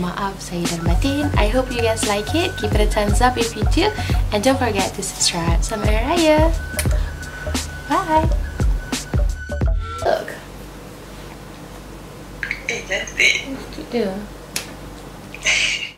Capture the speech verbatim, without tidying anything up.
Maaf, saya Darmatin. I hope you guys like it. Give it a thumbs up if you do, and don't forget to subscribe. Selamat Hari Raya. Bye. Look. Hey, that's it. What to do?